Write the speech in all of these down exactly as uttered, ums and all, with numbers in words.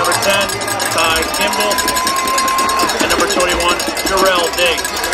Number ten, Ty Kimball. And number twenty-one, Jarrell Diggs.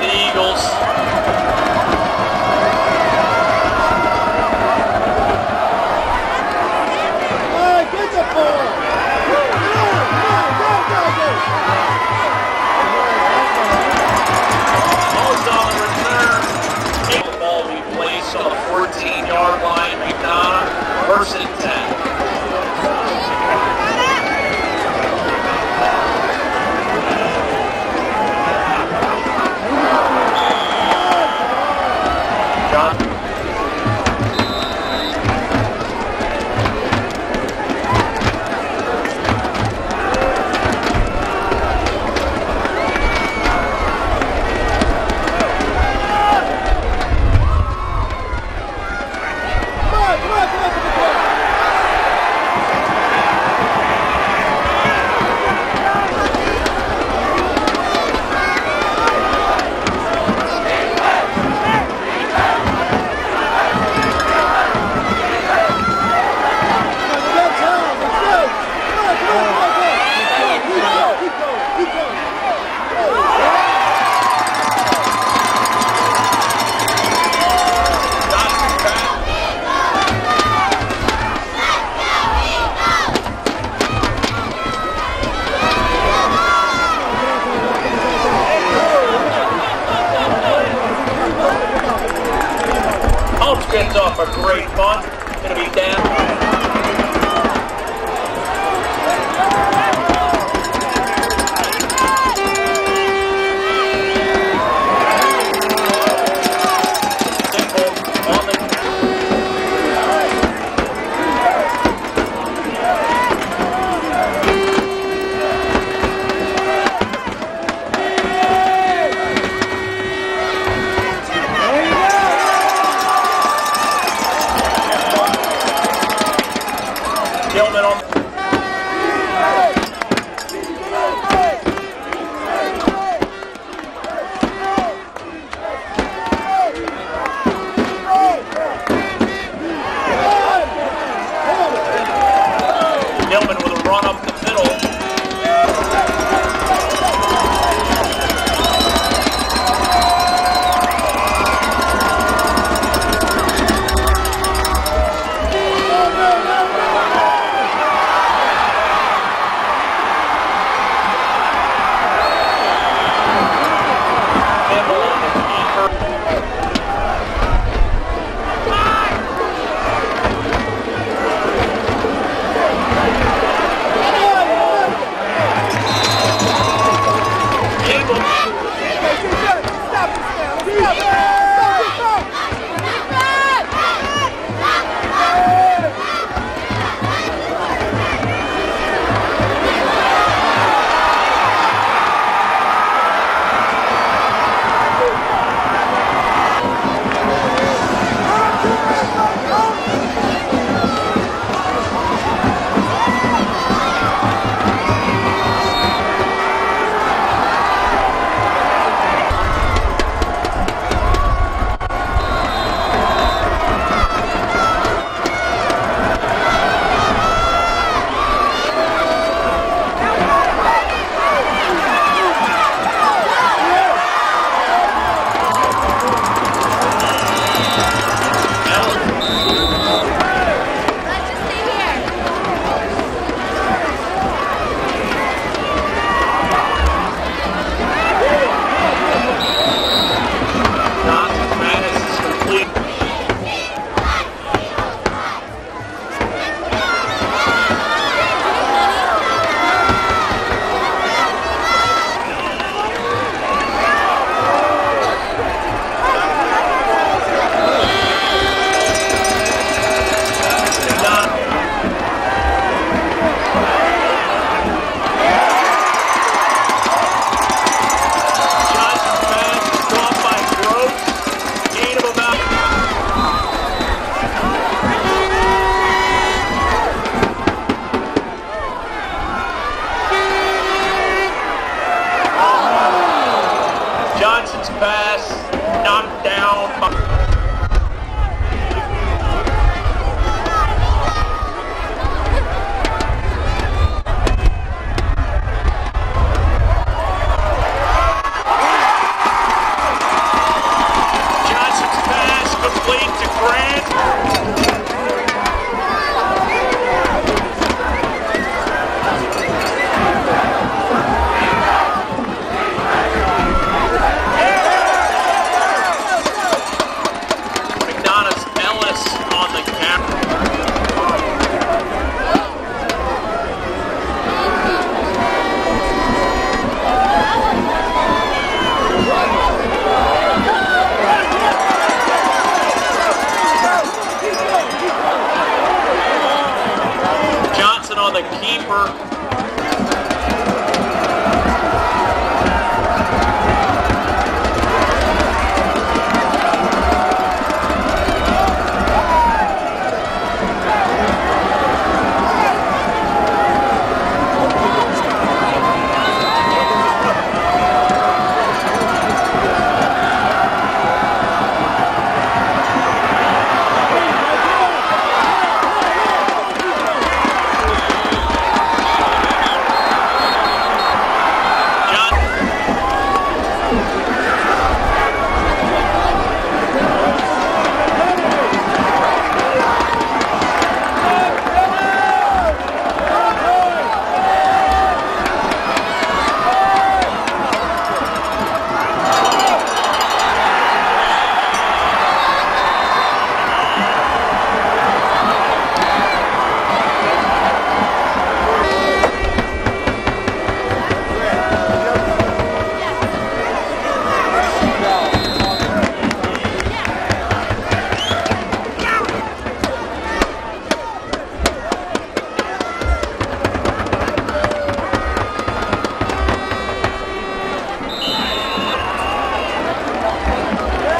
for the Eagles. All right, get the ball. Go, go, go, go, go, go. Ball's on return. The ball will be placed on the fourteen-yard line. McDonogh, first and ten. Gets off a great punt. Going to be down.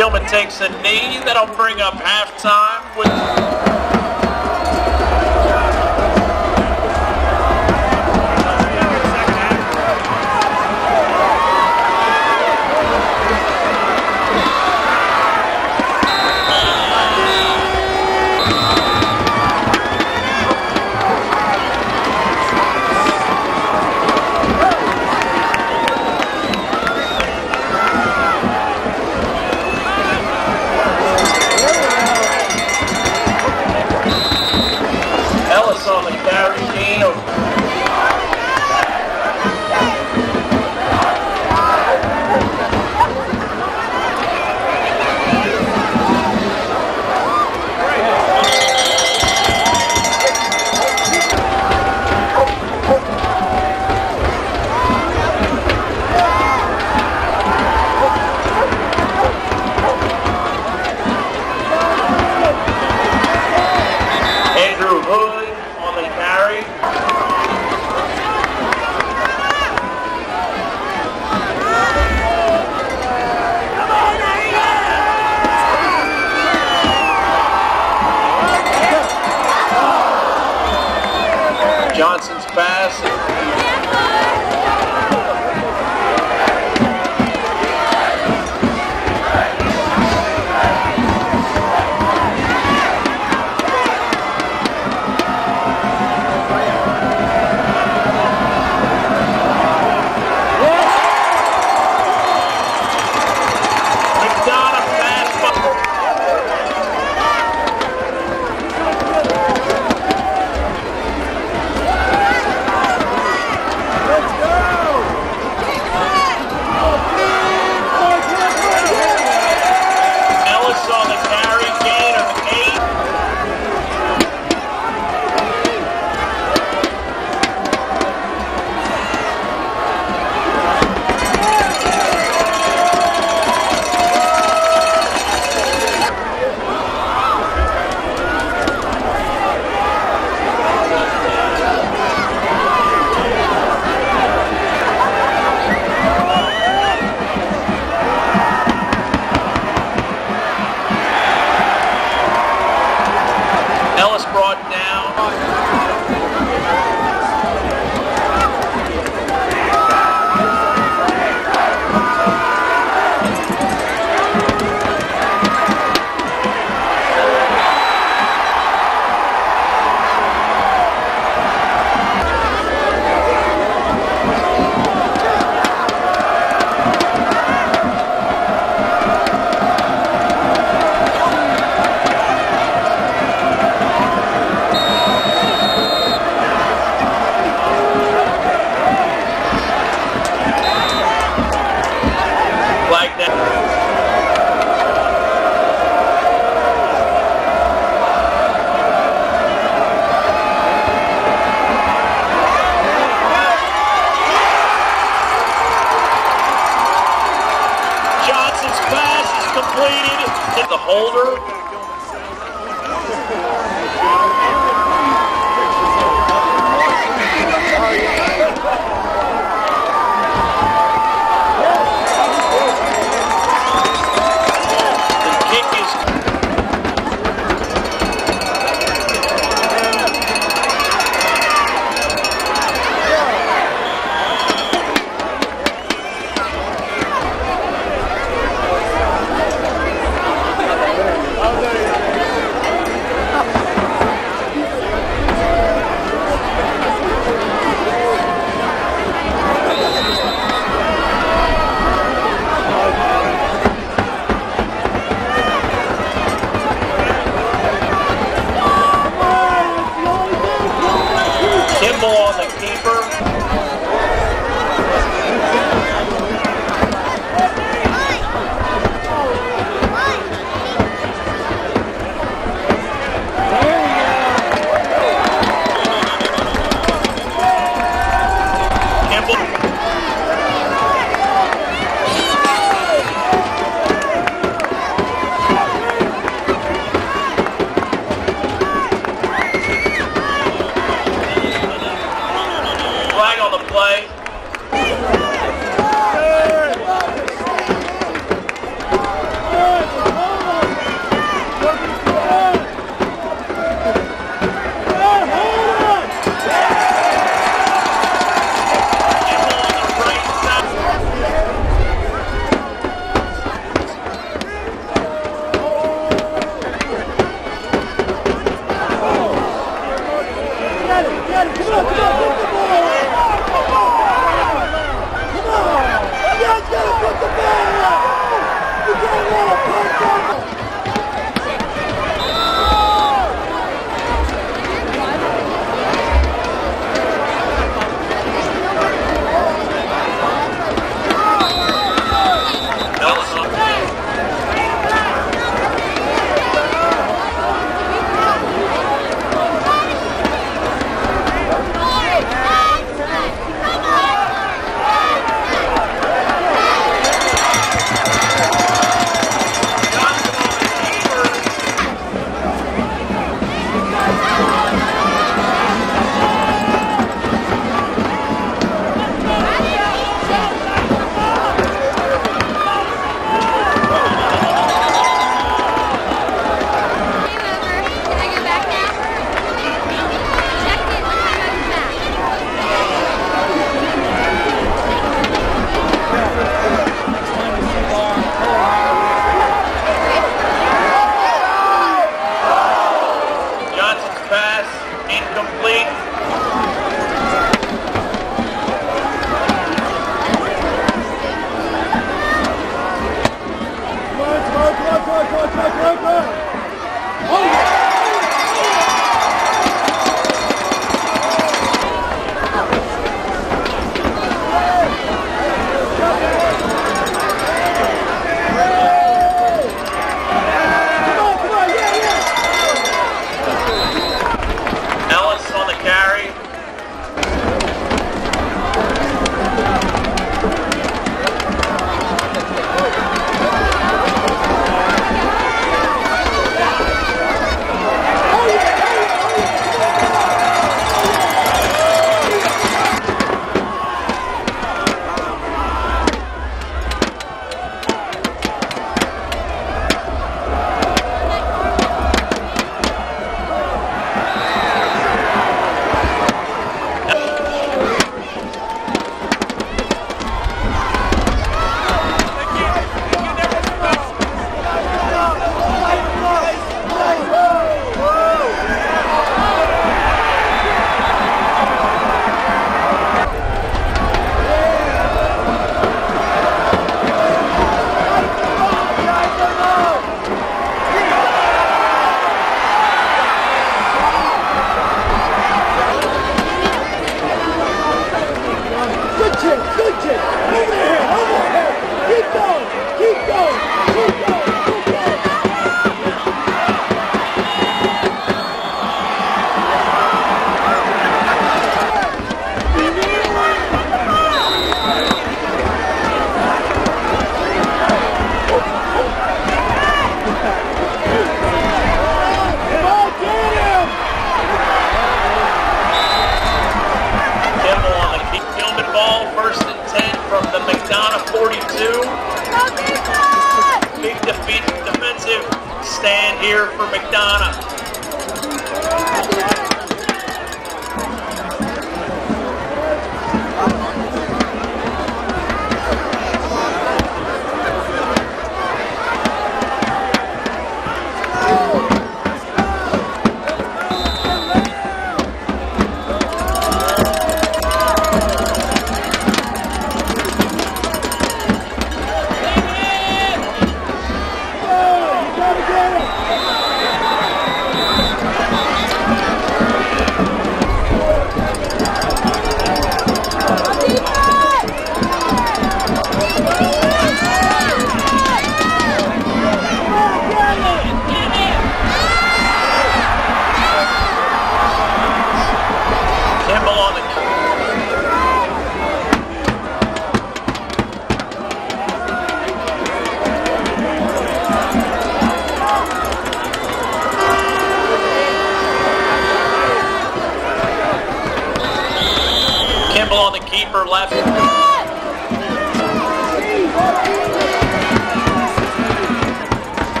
Gilman takes a knee. That'll bring up halftime with... Johnson's pass.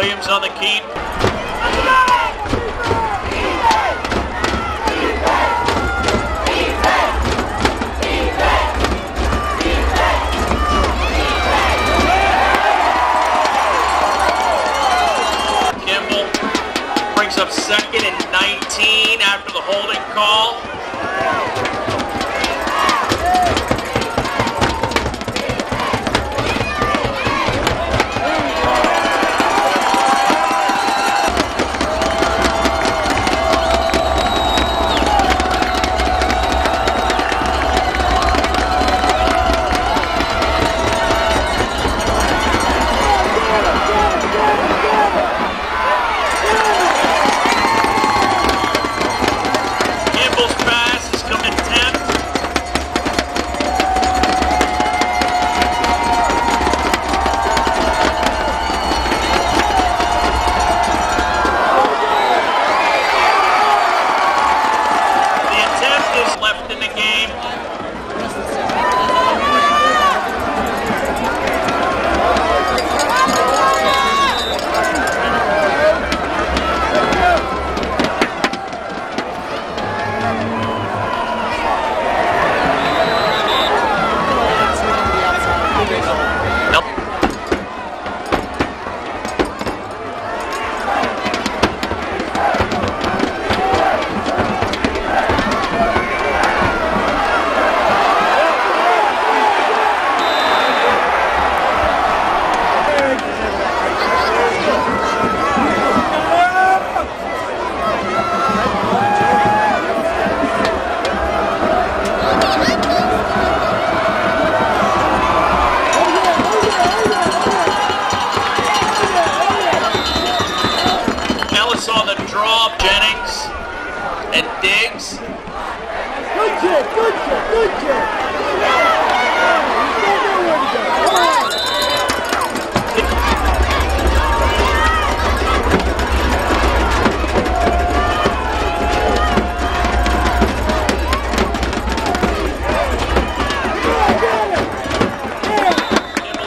Williams on the keep. Kimball brings up second and nineteen after the holding call. Left in the game. Jennings and Diggs. Good kid, good kid, good kid. Kimball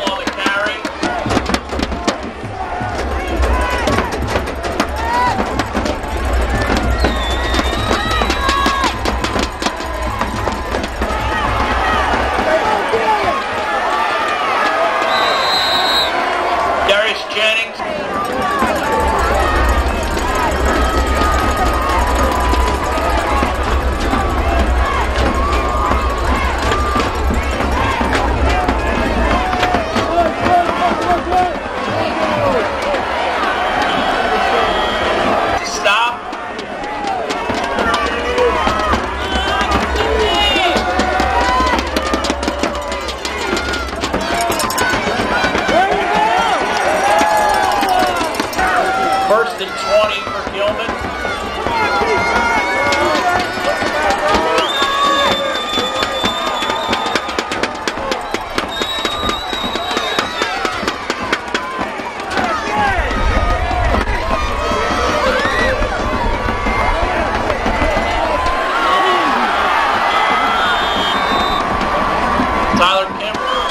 on the carry. Jennings. First and twenty for Gilman. Tyler Kimball.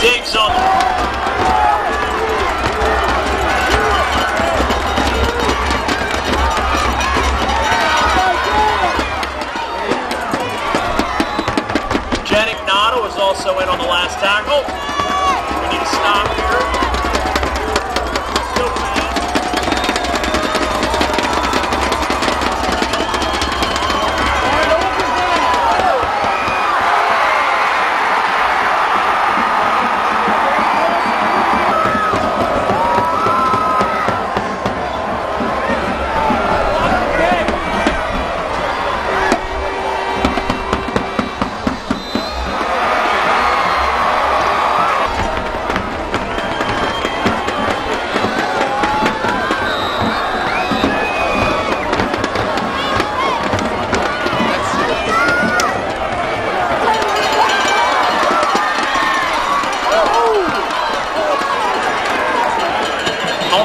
Diggs on the McDonogh was also in on the last tackle. We need to stop here.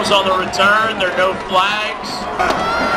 fouls on the return. There are no flags.